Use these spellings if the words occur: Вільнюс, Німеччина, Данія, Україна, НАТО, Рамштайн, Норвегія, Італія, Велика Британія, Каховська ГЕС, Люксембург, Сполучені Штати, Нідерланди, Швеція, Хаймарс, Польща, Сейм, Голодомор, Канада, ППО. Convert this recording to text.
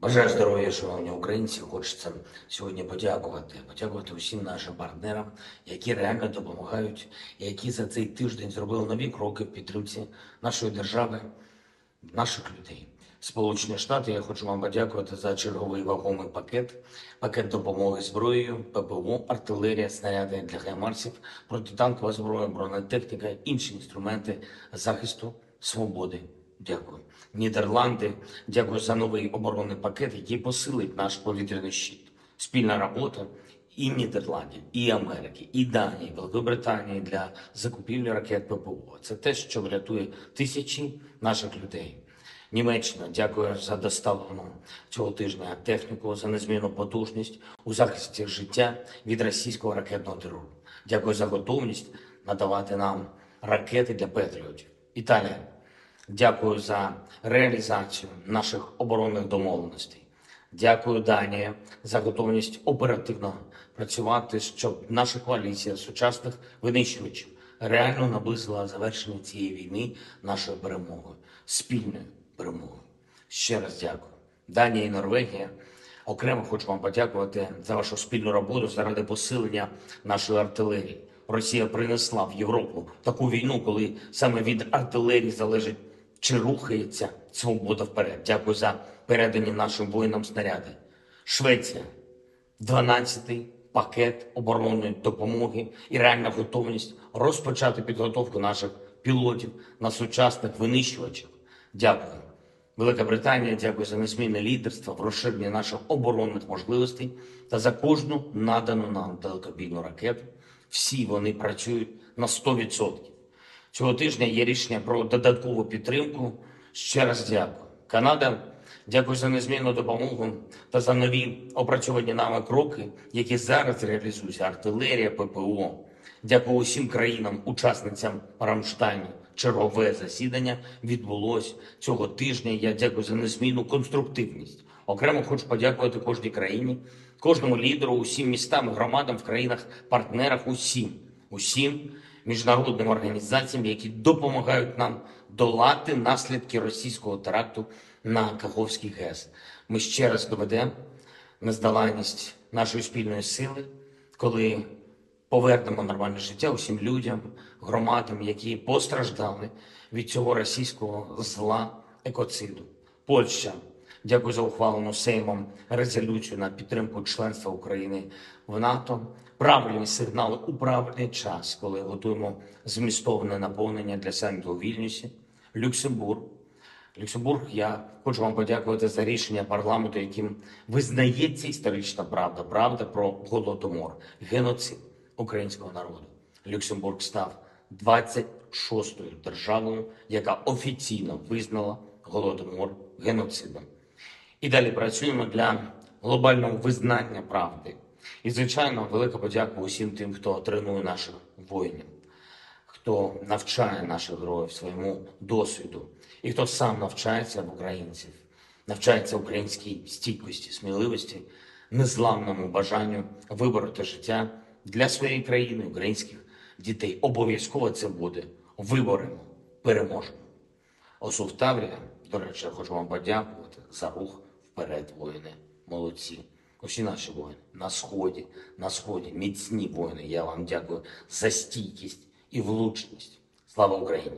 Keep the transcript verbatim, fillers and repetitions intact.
Бажаю здоров'я, шановні українці. Хочеться сьогодні подякувати. Подякувати усім нашим партнерам, які реально допомагають, які за цей тиждень зробили нові кроки в підтримці нашої держави, наших людей. Сполучені Штати, я хочу вам подякувати за черговий вагомий пакет, пакет допомоги зброєю, ППО, артилерія, снаряди для хаймарсів, протитанкова зброя, бронетехніка, інші інструменти захисту свободи. Дякую. Нідерланди, дякую за новий оборонний пакет, який посилить наш повітряний щит. Спільна робота і Нідерландів, і Америки, і Данії, Великобританії для закупівлі ракет ППО. Це те, що врятує тисячі наших людей. Німеччина, дякую за доставлену цього тижня техніку, за незмінну потужність у захисті життя від російського ракетного терору. Дякую за готовність надавати нам ракети для патріотів. Італія, дякую за реалізацію наших оборонних домовленостей. Дякую, Данія, за готовність оперативно працювати, щоб наша коаліція сучасних винищувачів реально наблизила завершення цієї війни нашою перемогою, спільною перемогою. Ще раз дякую. Данія і Норвегія, окремо хочу вам подякувати за вашу спільну роботу заради посилення нашої артилерії. Росія принесла в Європу таку війну, коли саме від артилерії залежить, чи рухається свобода вперед. Дякую за передані нашим воїнам снаряди. Швеція, дванадцятий пакет оборонної допомоги і реальна готовність розпочати підготовку наших пілотів на сучасних винищувачів. Дякую. Велика Британія, дякую за незмінне лідерство в розширенні наших оборонних можливостей та за кожну надану нам далекобійну ракету. Всі вони працюють на сто відсотків. Цього тижня є рішення про додаткову підтримку. Ще раз дякую. Канада, дякую за незмінну допомогу та за нові опрацьовані нами кроки, які зараз реалізуються. Артилерія, ППО. Дякую усім країнам-учасницям Рамштайну. Чергове засідання відбулось цього тижня. Я дякую за незмінну конструктивність. Окремо хочу подякувати кожній країні, кожному лідеру, усім містам і громадам в країнах-партнерах, усім, усім міжнародним організаціям, які допомагають нам долати наслідки російського теракту на Каховській ГЕС. Ми ще раз доведемо нездоланність нашої спільної сили, коли повернемо нормальне життя усім людям, громадам, які постраждали від цього російського зла екоциду. Польща. Дякую за ухвалену Сеймом резолюцію на підтримку членства України в НАТО. Правильний сигнал у правильний час, коли готуємо змістовне наповнення для саміту у Вільнюсі. Люксембург. Люксембург, я хочу вам подякувати за рішення парламенту, яким визнається історична правда. Правда про Голодомор, геноцид українського народу. Люксембург став двадцять шостою державою, яка офіційно визнала Голодомор геноцидом. І далі працюємо для глобального визнання правди. І, звичайно, велика подяка усім тим, хто тренує наших воїнів, хто навчає наших героїв своєму досвіду, і хто сам навчається в українців, навчається українській стійкості, сміливості, незламному бажанню вибороти життя для своєї країни, українських дітей. Обов'язково це буде. Виборемо, переможемо. Осуф Таврія, до речі, я хочу вам подякувати за рух вперед, воїни, молодці. Усі наші воїни на Сході, на Сході, міцні воїни. Я вам дякую за стійкість і влучність. Слава Україні!